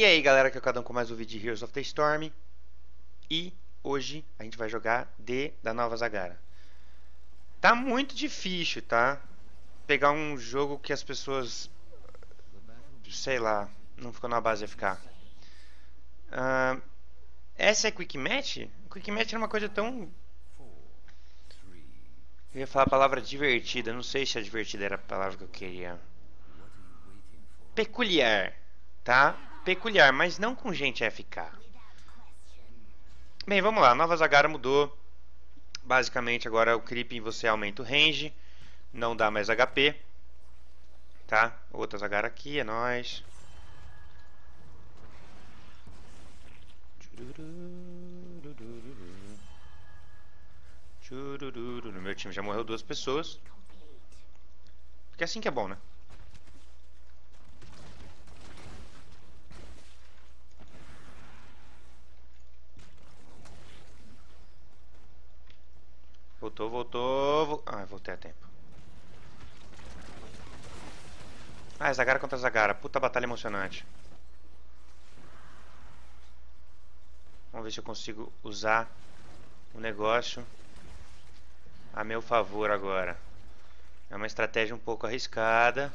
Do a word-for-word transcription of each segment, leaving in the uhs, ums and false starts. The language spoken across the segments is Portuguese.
E aí galera, aqui é o Cadão com mais um vídeo de Heroes of the Storm. E hoje a gente vai jogar D da Nova Zagara. Tá muito difícil, tá? Pegar um jogo que as pessoas, sei lá, não ficou na base a ficar. Uh, essa é Quick Match? Quick Match é uma coisa tão... Eu ia falar a palavra divertida, não sei se a divertida era a palavra que eu queria. Peculiar, tá? Peculiar, mas não com gente F K. Bem, vamos lá. Nova Zagara mudou. Basicamente, agora o creep você aumenta o range. Não dá mais H P. Tá? Outra Zagara aqui, é nóis. No meu time já morreu duas pessoas. Porque assim que é bom, né? Voltou, voltou, vo... Ah, voltei a tempo. Ah, Zagara contra Zagara. Puta batalha emocionante. Vamos ver se eu consigo usar o negócio a meu favor agora. É uma estratégia um pouco arriscada.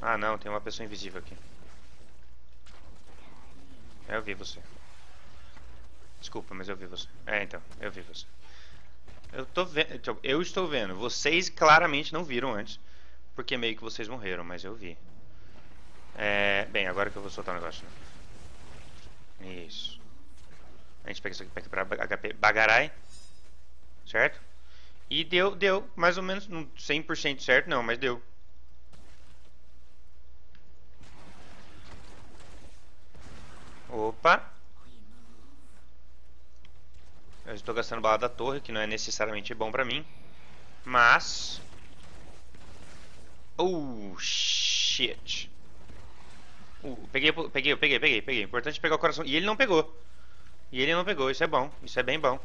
Ah não, tem uma pessoa invisível aqui. Eu vi você. Desculpa, mas eu vi você. É, então, eu vi você. Eu, tô vendo, eu estou vendo. Vocês claramente não viram antes, porque meio que vocês morreram, mas eu vi. É, bem, agora que eu vou soltar o negócio. Né? Isso. A gente pega isso aqui para quebrar H P bagarai. Certo? E deu, deu. Mais ou menos, não cem por cento certo não, mas deu. Opa. Eu estou gastando bala da torre, que não é necessariamente bom pra mim. Mas... Oh, shit. Uh, peguei, peguei, peguei, peguei, peguei. Importante pegar o coração. E ele não pegou. E ele não pegou, isso é bom. Isso é bem bom.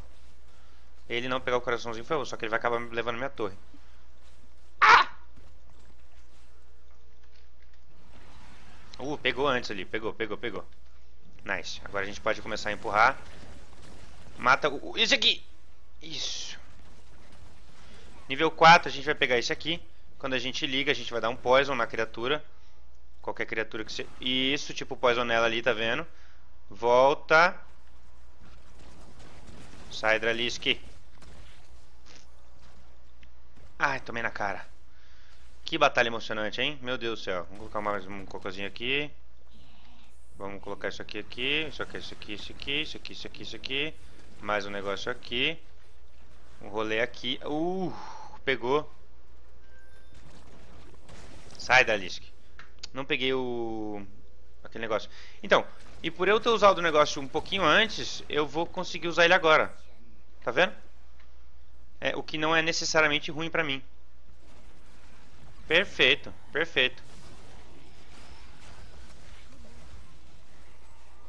Ele não pegar o coraçãozinho foi eu, só que ele vai acabar levando minha torre. Ah! Uh, pegou antes ali. Pegou, pegou, pegou. Nice. Agora a gente pode começar a empurrar. Mata o... Esse aqui! Isso. Nível quatro, a gente vai pegar esse aqui. Quando a gente liga, a gente vai dar um poison na criatura. Qualquer criatura que você... Isso, tipo poison nela ali, tá vendo? Volta. Sai, Draliski. Ai, tomei na cara. Que batalha emocionante, hein? Meu Deus do céu. Vamos colocar mais um cocôzinho aqui. Vamos colocar isso aqui, aqui. Isso aqui, isso aqui, isso aqui, isso aqui, isso aqui, isso aqui. Mais um negócio aqui. Um rolê aqui. Uh, pegou. Sai da Lisk. Não peguei o... Aquele negócio. Então, e por eu ter usado o negócio um pouquinho antes, eu vou conseguir usar ele agora. Tá vendo? É, o que não é necessariamente ruim pra mim. Perfeito, perfeito.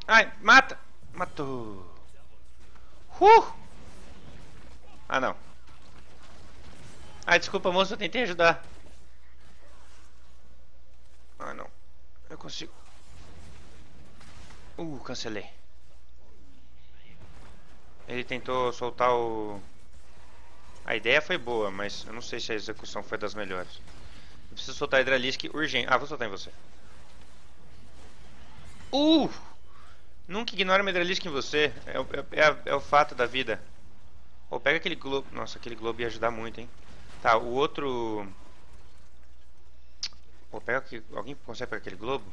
Ai, mata! Matou! Uh! Ah, não. Ai, desculpa, moço, eu tentei ajudar. Ah, não. Eu consigo. Uh, cancelei. Ele tentou soltar o... A ideia foi boa, mas eu não sei se a execução foi das melhores. Eu preciso soltar a Hidralisk urgente. Ah, vou soltar em você. Uh! Nunca ignora a Hidralisk em você. É, é, é, é o fato da vida. Ou oh, pega aquele globo. Nossa, aquele globo ia ajudar muito, hein. Tá, o outro... Ou oh, pega aqui. Alguém consegue pegar aquele globo?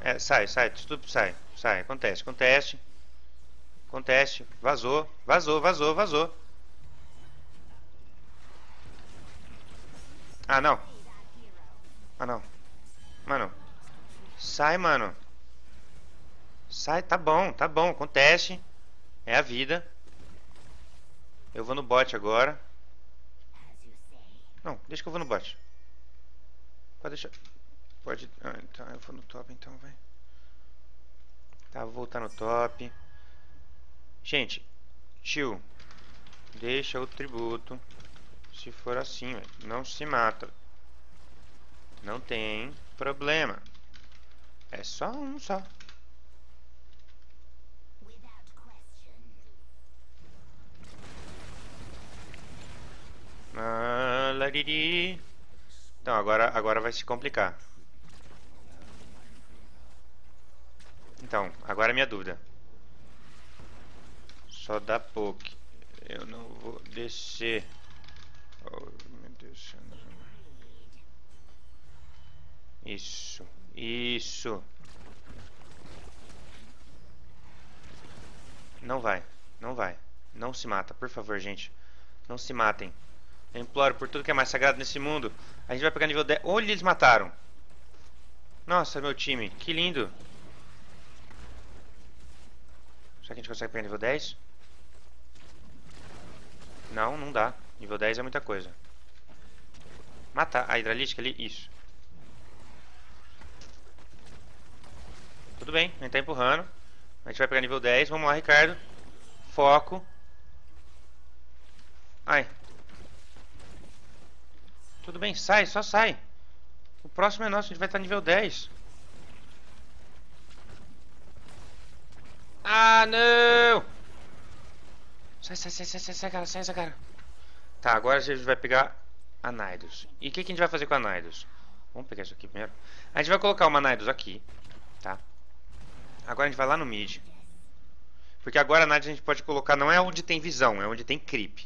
É, sai, sai, tudo sai, sai, acontece, acontece, acontece, vazou, vazou, vazou, vazou. Ah, não. Ah, não. Mano. Sai, mano. Sai, tá bom, tá bom, acontece. É a vida. Eu vou no bot agora. Não, deixa que eu vou no bot. Pode deixar... Pode... Ah, então eu vou no top então, vai. Tá, vou voltar no top. Gente, tio, deixa o tributo. Se for assim, véio, não se mata. Não tem problema. É só um só. Ah, lariri. Então, agora, agora vai se complicar. Então, agora é minha dúvida. Só dá poke. Eu não vou descer. Oh, meu Deus. Isso. Isso. Não vai. Não vai. Não se mata. Por favor, gente. Não se matem. Eu imploro por tudo que é mais sagrado nesse mundo. A gente vai pegar nível dez. Olha, eles mataram. Nossa, meu time. Que lindo. Será que a gente consegue pegar nível dez? Não, não dá. Nível dez é muita coisa. Matar a Hidralisk ali? Isso. Tudo bem, a gente tá empurrando. A gente vai pegar nível dez. Vamos lá, Ricardo. Foco. Ai. Tudo bem, sai, só sai. O próximo é nosso, a gente vai estar nível dez. Ah, não! Sai, sai, sai, sai, sai, sai, cara, sai, essa cara. Tá, agora a gente vai pegar a Nydus. E o que, que a gente vai fazer com a Nydus? Vamos pegar isso aqui primeiro. A gente vai colocar uma Nydus aqui, tá? Agora a gente vai lá no mid. Porque agora a Nydus a gente pode colocar, não é onde tem visão, é onde tem creep.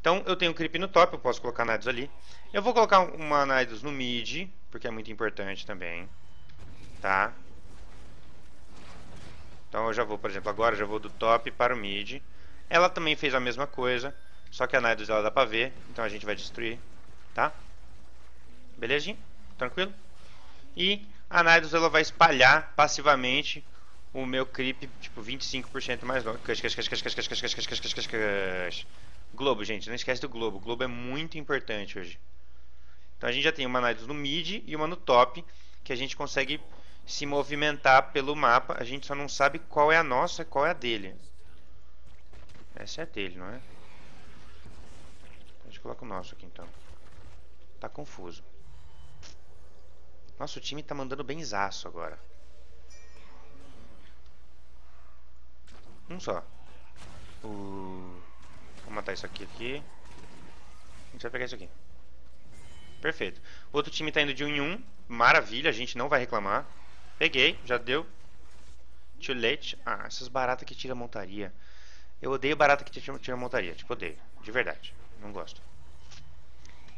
Então eu tenho creep no top, eu posso colocar a Nydus ali. Eu vou colocar uma Nydus no mid, porque é muito importante também, tá? Então eu já vou, por exemplo, agora eu já vou do top para o mid. Ela também fez a mesma coisa, só que a Nydus ela dá pra ver, então a gente vai destruir, tá? Belezinha? Tranquilo? E a Nydus ela vai espalhar passivamente o meu creep, tipo, vinte e cinco por cento mais longe. Globo, gente, não esquece do globo. O globo é muito importante hoje. Então a gente já tem uma Nydus no mid e uma no top, que a gente consegue se movimentar pelo mapa. A gente só não sabe qual é a nossa e qual é a dele. Essa é a dele, não é? A gente coloca o nosso aqui então. Tá confuso. Nosso time tá mandando benzaço agora. Um só. Uh, vou matar isso aqui, aqui. A gente vai pegar isso aqui. Perfeito. O outro time tá indo de um em um. Maravilha, a gente não vai reclamar. Peguei, já deu. Too late. Ah, essas baratas que tiram montaria. Eu odeio barata que tira montaria. Tipo, odeio. De verdade. Não gosto.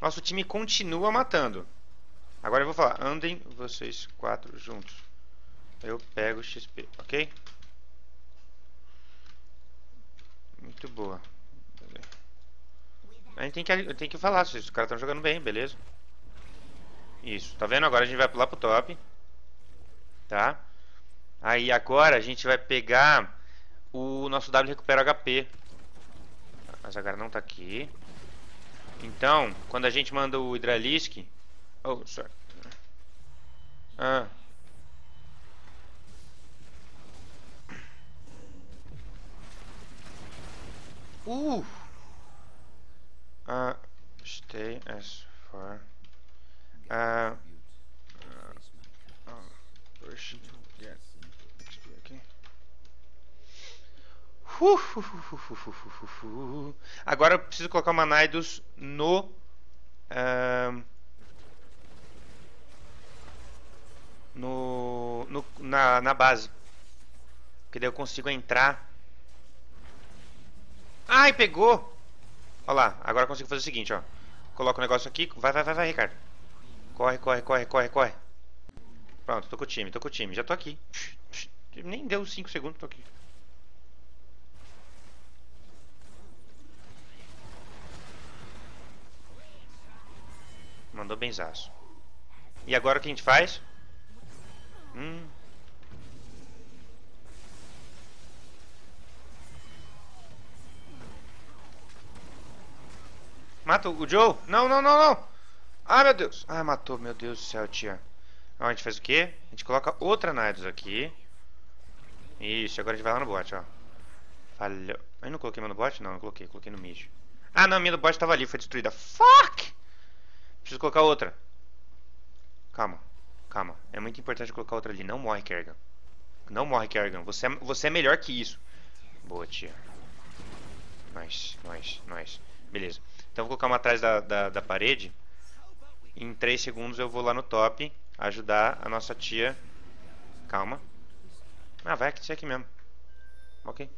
Nosso time continua matando. Agora eu vou falar. Andem vocês quatro juntos. Eu pego X P. Ok? Muito boa. A gente tem que, tem que falar. Os caras estão jogando bem, beleza? Isso. Tá vendo? Agora a gente vai pular pro top. Tá? Aí agora a gente vai pegar... O nosso W recupera H P. A Zagara não tá aqui. Então, quando a gente manda o Hidralisk. Oh, sorry. Ah. Uh! Ah. Stay as far. Ah. Push. Uh, uh, uh, uh, uh, uh, uh, uh. Agora eu preciso colocar uma Nydus no uh, no, no na, na base, porque daí eu consigo entrar. Ai, pegou. Olha lá, agora eu consigo fazer o seguinte, ó. Coloca o negócio aqui, vai, vai, vai, vai, Ricardo. Corre, corre, corre, corre, corre. Pronto, tô com o time, tô com o time, já tô aqui. Nem deu cinco segundos, tô aqui. Mandou benzaço. E agora o que a gente faz? Hum. Mata o Joe? Não, não, não, não. Ah, meu Deus. Ah, matou. Meu Deus do céu, tia. Ó, a gente faz o quê? A gente coloca outra Nydus aqui. Isso, agora a gente vai lá no bot, ó. Falhou. Eu não coloquei meu no bot? Não, não coloquei. Coloquei no mid. Ah, não. Minha do bot tava ali. Foi destruída. Fuck! Preciso colocar outra. Calma, calma. É muito importante colocar outra ali. Não morre, Kerrigan. Não morre, Kerrigan. Você é, você é melhor que isso. Boa, tia. Nice, nice, nice. Beleza. Então Então vou colocar uma atrás da, da, da parede. Em três segundos eu vou lá no top ajudar a nossa tia. Calma. Ah, vai acontecer aqui mesmo. Ok.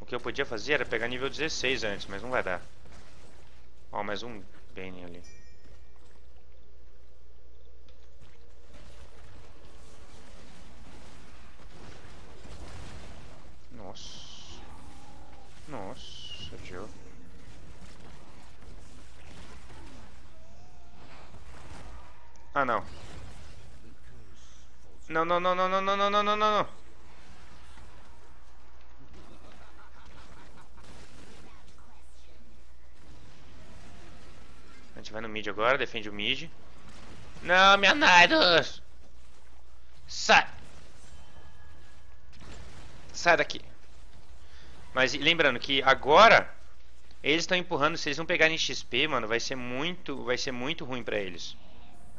O que eu podia fazer era pegar nível dezesseis antes, mas não vai dar. Ó, mais um Bane ali. Nossa. Nossa, Joe. Ah, não. Não, não, não, não, não, não, não, não, não, não. A gente vai no mid agora, defende o mid. Não, minha Nydus! Sai! Sai daqui. Mas lembrando que agora eles estão empurrando, se eles não pegarem X P, mano, vai ser muito, vai ser muito ruim pra eles.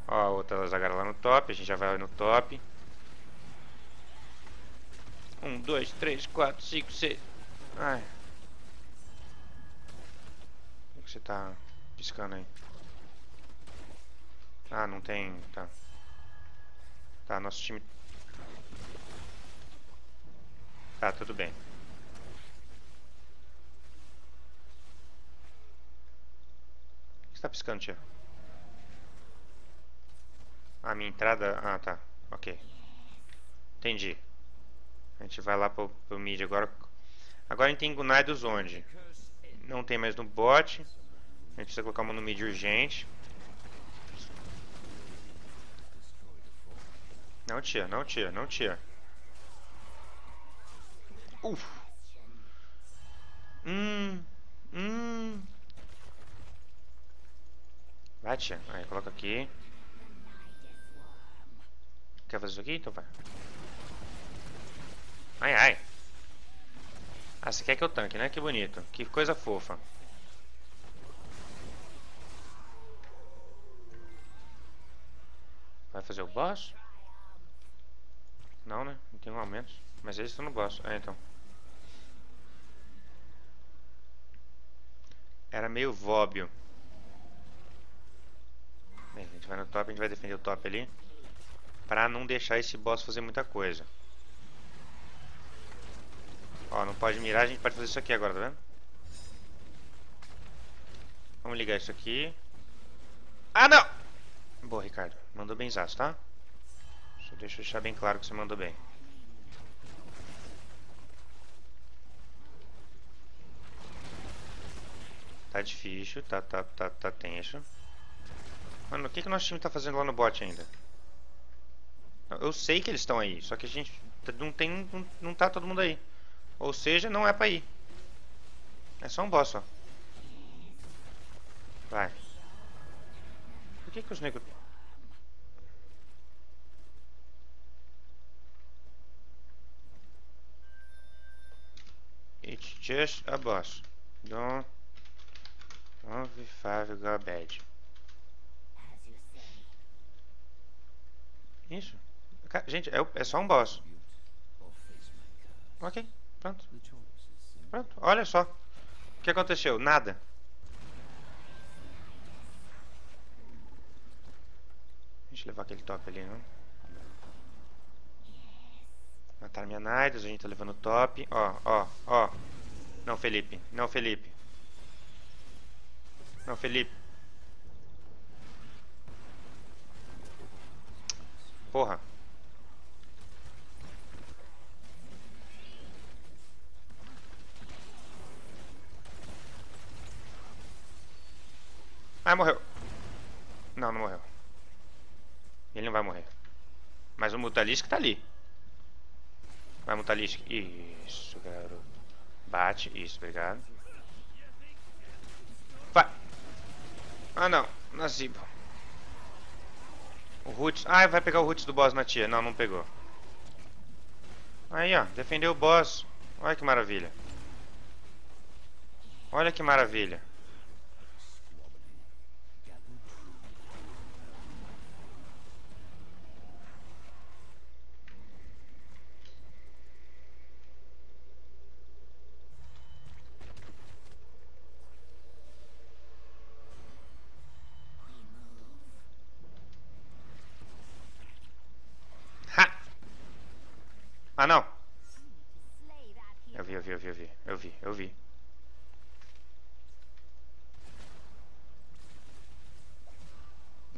Ó, a outra Zagara lá no top, a gente já vai no top. um, dois, três, quatro, cinco, seis. Ai. O que você tá piscando aí? Ah, não tem. Tá. Tá, nosso time. Tá, tudo bem. O que você tá piscando, tia? A minha entrada. Ah, tá. Ok. Entendi. A gente vai lá pro, pro mid agora. Agora a gente tem Nydus onde? Não tem mais no bot. A gente precisa colocar uma no mid urgente. Não, tia, não, tia, não, tia. Uff. Hum. Hum. Vai, tia. Aí, coloca aqui. Quer fazer isso aqui? Então vai. Ai, ai. Ah, você quer que eu tanque, né? Que bonito. Que coisa fofa. Vai fazer o boss? Não, né? Não tem um aumento. Mas eles estão no boss. Ah, então. Era meio óbvio. Bem, a gente vai no top. A gente vai defender o top ali. Pra não deixar esse boss fazer muita coisa. Ó, não pode mirar, a gente pode fazer isso aqui agora, tá vendo? Vamos ligar isso aqui. Ah, não! Boa, Ricardo. Mandou benzaço, tá? Só deixa eu deixar bem claro que você mandou bem. Tá difícil, tá, tá, tá, tá tenso. Mano, o que que o nosso time tá fazendo lá no bot ainda? Eu sei que eles estão aí, só que a gente não tem, não, não tá todo mundo aí. Ou seja, não é pra ir. É só um boss, só. Vai. Por que que os negros... It's just a boss. Don't... Don't five go bad. Isso. Gente, é, é só um boss. Ok, pronto. Pronto, olha só. O que aconteceu? Nada. Deixa eu levar aquele top ali, não? Mataram minha Nydus, a gente tá levando o top. Ó, ó, ó. Não, Felipe. Não, Felipe. Não, Felipe. Porra. Ah, morreu. Não, não morreu. Ele não vai morrer. Mas o Mutalisk tá ali. Vai, Mutalisk. Isso, garoto. Bate. Isso, obrigado. Vai. Ah, não. Nascibo. O Roots. Ah, vai pegar o Roots do boss na tia. Não, não pegou. Aí, ó. Defendeu o boss. Olha que maravilha. Olha que maravilha. Ah, não. Eu vi, eu vi, eu vi, eu vi, eu vi, eu vi.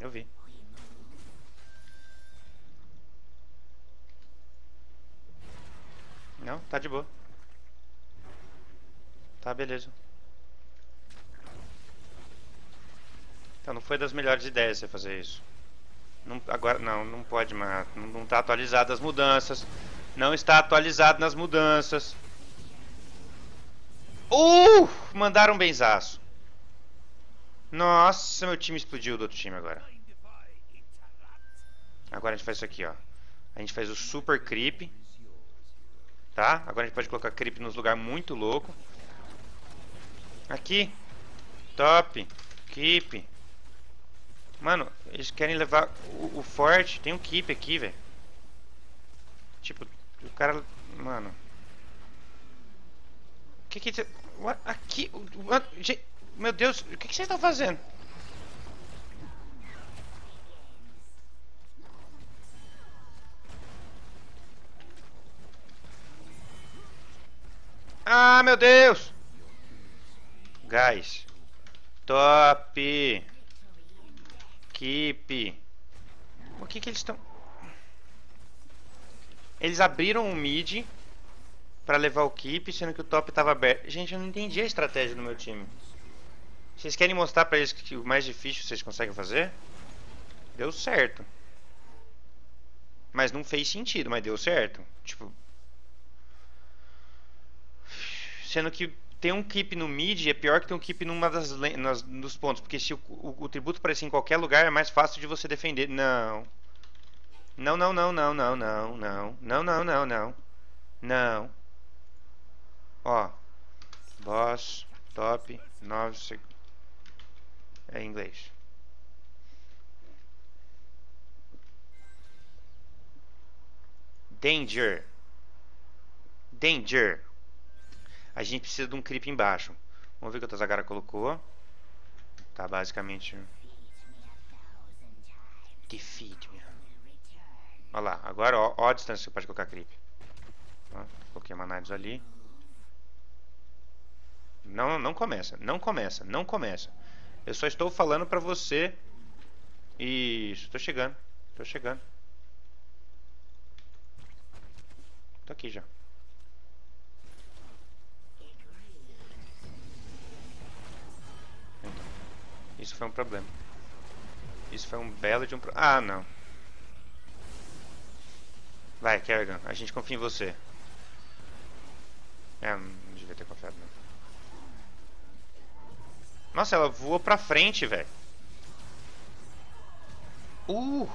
Eu vi. Não, tá de boa. Tá, beleza. Então, não foi das melhores ideias você fazer isso. Não, agora, não, não pode, mas não, não tá atualizado as mudanças. Não está atualizado nas mudanças. Uh! Mandaram um benzaço. Nossa, meu time explodiu do outro time agora. Agora a gente faz isso aqui, ó. A gente faz o super creep. Tá? Agora a gente pode colocar creep nos lugares muito louco. Aqui. Top. Keep. Mano, eles querem levar o, o forte. Tem um keep aqui, velho. Tipo, o cara... Mano. Que que... Te... What? Aqui... What? Meu Deus, o que que vocês estão fazendo? Ah, meu Deus! Guys. Top. Keep. O que que eles estão... Eles abriram um mid pra levar o keep, sendo que o top tava aberto. Gente, eu não entendi a estratégia do meu time. Vocês querem mostrar pra eles que o mais difícil vocês conseguem fazer? Deu certo. Mas não fez sentido, mas deu certo. Tipo... Sendo que ter um keep no mid é pior que ter um keep numa das nas, dos pontos. Porque se o, o, o tributo aparecer em qualquer lugar, é mais fácil de você defender. Não. Não, não, não, não, não, não, não. Não, não, não, não. Não. Ó. Boss. Top. nove segundos. É em inglês. Danger. Danger. A gente precisa de um creep embaixo. Vamos ver o que a Zagara colocou. Tá, basicamente. Defeat me. Olha lá. Agora, ó, ó a distância que você pode colocar creep. Ó, coloquei uma Nydus ali. Não, não começa. Não começa. Não começa. Eu só estou falando pra você. Isso, tô chegando. Tô chegando. Tô aqui já. Então, isso foi um problema. Isso foi um belo de um problema. Ah, não. Vai, Kerrigan. A gente confia em você. É, não devia ter confiado, não. Nossa, ela voou pra frente, velho. Uh!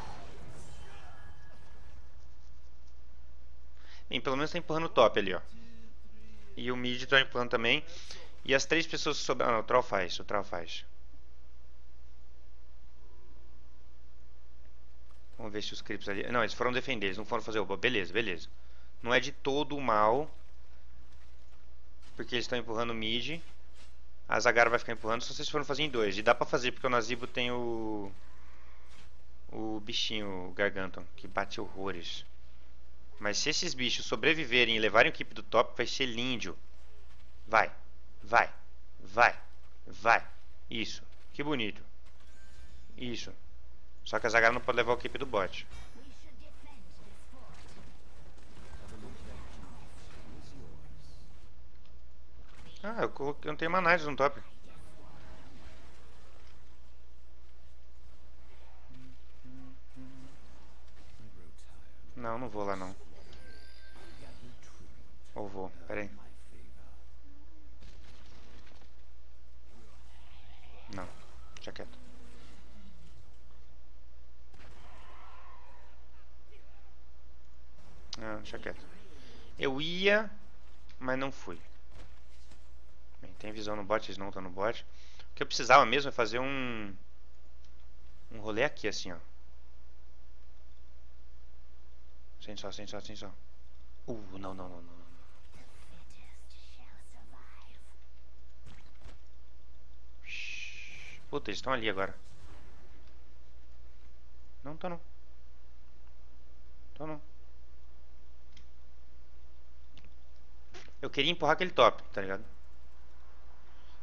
Bem, pelo menos tá empurrando o top ali, ó. E o mid tá empurrando também. E as três pessoas sobraram... Ah, não, o troll faz, o troll faz. Vamos ver se os creeps ali... Não, eles foram defender, eles não foram fazer o... Beleza, beleza. Não é de todo o mal. Porque eles estão empurrando o mid. A Zagara vai ficar empurrando se vocês forem fazer em dois. E dá pra fazer, porque o Nazibo tem o... O bichinho, o Garganton, que bate horrores. Mas se esses bichos sobreviverem e levarem o equipe do top, vai ser lindo. Vai, vai, vai, vai. Isso, que bonito. Isso. Só que a Zagara não pode levar o equipe do bot. Ah, eu, coloquei, eu não tenho uma Nydus no top. Não, não vou lá não. Ou vou, peraí. Não, deixa quieto. Não, deixa quieto. Eu ia, mas não fui. Bem, tem visão no bot, eles não estão no bot. O que eu precisava mesmo é fazer um um rolê aqui, assim, ó. Sem só, sem só, sem só. Uh, não, não, não, não. Puta, eles estão ali agora. Não, tô não. Tô não. eu queria empurrar aquele top, tá ligado?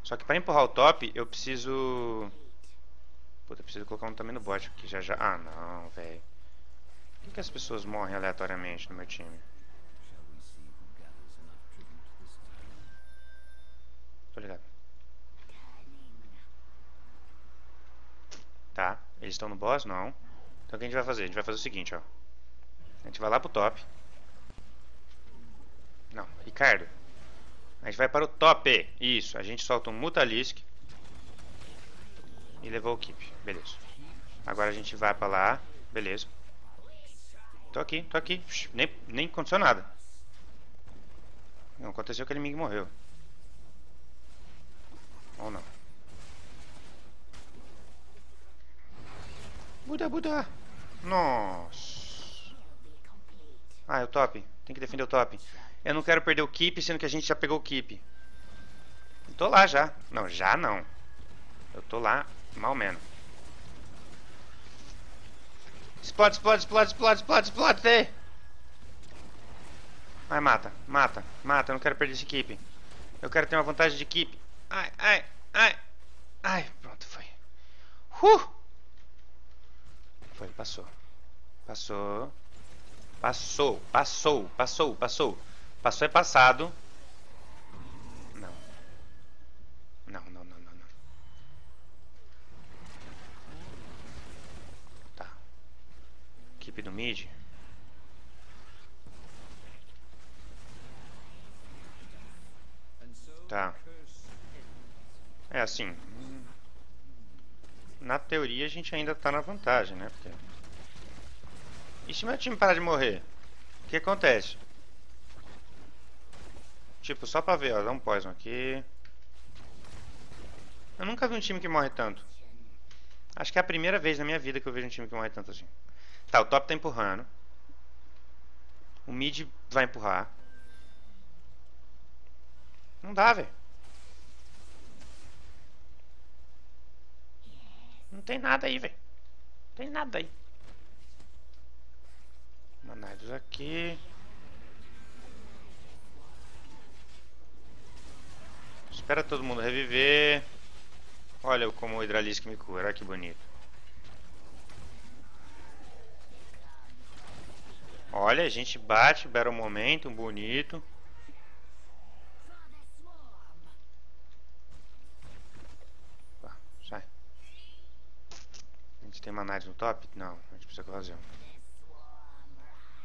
Só que pra empurrar o top, eu preciso... Puta, eu preciso colocar um também no bot aqui, já já... Ah, não, velho. Por que, que as pessoas morrem aleatoriamente no meu time? Tô ligado. Tá, eles estão no boss? Não. Então o que a gente vai fazer? A gente vai fazer o seguinte, ó. A gente vai lá pro top. Não, Ricardo. A gente vai para o top. Isso, a gente solta um Mutalisk. E levou o keep, beleza. Agora a gente vai pra lá, beleza. Tô aqui, tô aqui. Nem, nem aconteceu nada. Não, aconteceu que o Li-Ming morreu. Ou não. Buda, Buda. Nossa. Ah, é o top. Tem que defender o top. Eu não quero perder o keep, sendo que a gente já pegou o keep. Eu tô lá já. Não, já não. Eu tô lá, mal menos. Explode, explode, explode, explode, explode, explode. Ai, mata, mata, mata. Eu não quero perder esse keep. Eu quero ter uma vantagem de keep. Ai, ai, ai. Ai, pronto, foi. Uh! Foi, passou. Passou. Passou, passou, passou, passou. Passou é passado. Não. Não, não, não, não, não. Tá. Equipe do mid. Tá. É assim. Na teoria a gente ainda tá na vantagem, né? Porque... E se meu time parar de morrer? O que acontece? Tipo, só pra ver, ó, dá um poison aqui. Eu nunca vi um time que morre tanto. Acho que é a primeira vez na minha vida que eu vejo um time que morre tanto assim. Tá, o top tá empurrando. O mid vai empurrar. Não dá, velho. Não tem nada aí, velho. Não tem nada aí. Uma Nydus aqui. Espera todo mundo reviver. Olha como o Hidralisk me cura. Olha que bonito. Olha, a gente bate. Belo momento. Bonito. Opa, sai. A gente tem uma Nydus no top? Não. A gente precisa fazer um.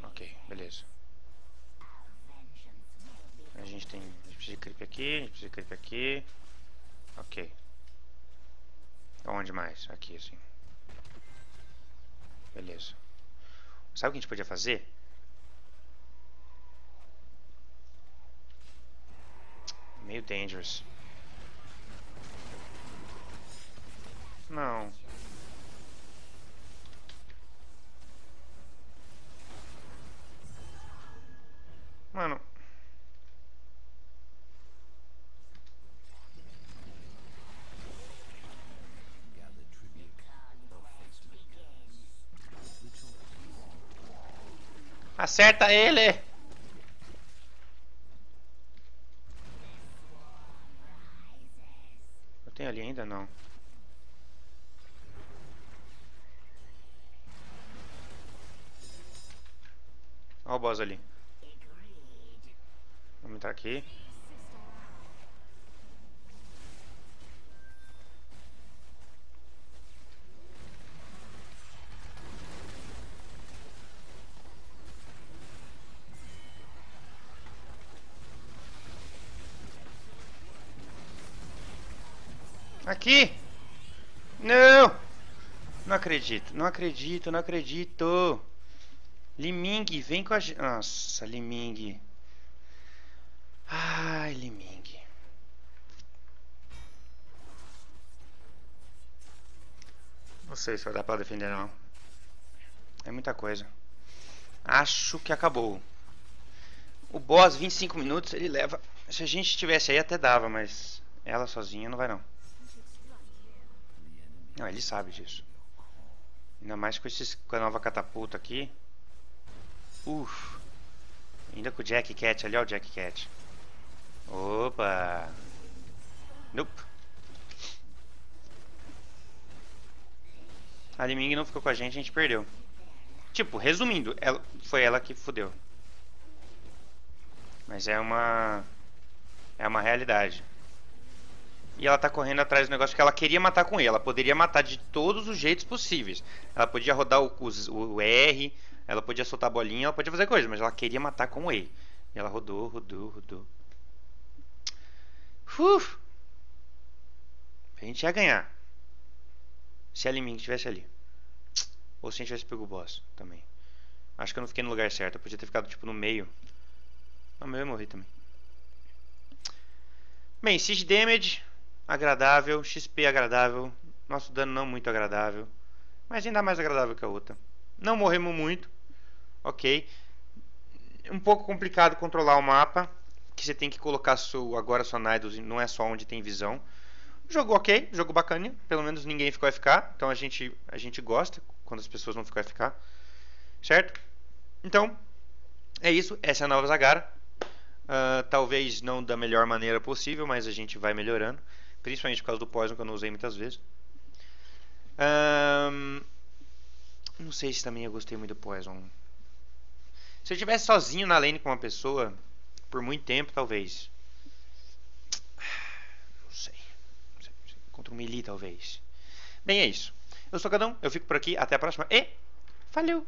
Ok, beleza. A gente tem. A gente precisa de creep aqui, a gente precisa de creep aqui. Ok. Onde mais? Aqui assim. Beleza. Sabe o que a gente podia fazer? Meio dangerous. Não. Mano. Acerta ele. Eu tenho ali ainda não. Olha o boss ali. Vamos entrar aqui. Aqui? Não! Não acredito, não acredito, não acredito. Li-Ming, vem com a gente. Nossa, Li-Ming. Ai, Li-Ming. Não sei se vai dar pra defender não. É muita coisa. Acho que acabou. O boss, vinte e cinco minutos, ele leva. Se a gente tivesse aí até dava, mas ela sozinha não vai não. Não, ele sabe disso. Ainda mais com, esses, com a nova catapulta aqui. Uff. Ainda com o Jack Cat ali, ó, o Jack Cat. Opa! Nope. A Li-Ming não ficou com a gente, a gente perdeu. Tipo, resumindo, ela, foi ela que fudeu. Mas é uma... é uma realidade. E ela tá correndo atrás do negócio que ela queria matar com ele. Ela poderia matar de todos os jeitos possíveis. Ela podia rodar o, o, o R, ela podia soltar a bolinha, ela podia fazer coisa, mas ela queria matar com o E. E ela rodou, rodou, rodou. Uf! A gente ia ganhar. Se a Li-Ming estivesse ali. Ou se a gente tivesse pego o boss também. Acho que eu não fiquei no lugar certo. Eu podia ter ficado tipo no meio. Não, mas eu ia morrer também. Bem, Siege Damage agradável, X P agradável, nosso dano não muito agradável, mas ainda mais agradável que a outra. Não morremos muito, ok. Um pouco complicado controlar o mapa, que você tem que colocar seu, agora sua Nydus, não é só onde tem visão. Jogo ok, jogo bacana, pelo menos ninguém ficou A F K, então a gente, a gente gosta quando as pessoas não ficam A F K, certo? Então, é isso, essa é a Nova Zagara. Uh, talvez não da melhor maneira possível, mas a gente vai melhorando. Principalmente por causa do Poison, que eu não usei muitas vezes. Um, não sei se também eu gostei muito do Poison. Se eu estivesse sozinho na lane com uma pessoa, por muito tempo, talvez. Não sei. Não sei, não sei. Contra o melee, talvez. Bem, é isso. Eu sou o Cadão, eu fico por aqui. Até a próxima e... valeu!